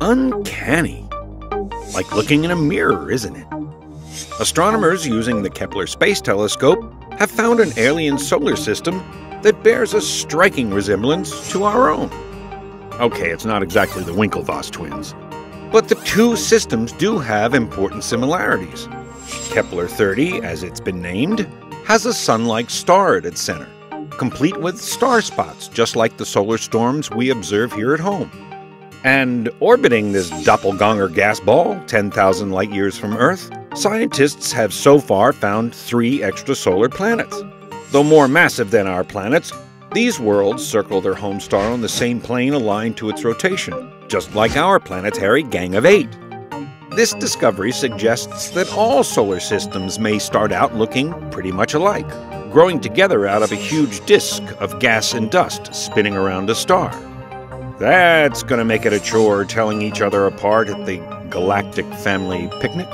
Uncanny. Like looking in a mirror, isn't it? Astronomers using the Kepler Space Telescope have found an alien solar system that bears a striking resemblance to our own. Okay, it's not exactly the Winklevoss twins, but the two systems do have important similarities. Kepler 30, as it's been named, has a sun-like star at its center, complete with star spots just like the solar storms we observe here at home. And orbiting this doppelganger gas ball 10,000 light-years from Earth, scientists have so far found 3 extrasolar planets. Though more massive than our planets, these worlds circle their home star on the same plane aligned to its rotation, just like our planetary Gang of 8. This discovery suggests that all solar systems may start out looking pretty much alike, growing together out of a huge disk of gas and dust spinning around a star. That's gonna make it a chore telling each other apart at the galactic family picnic.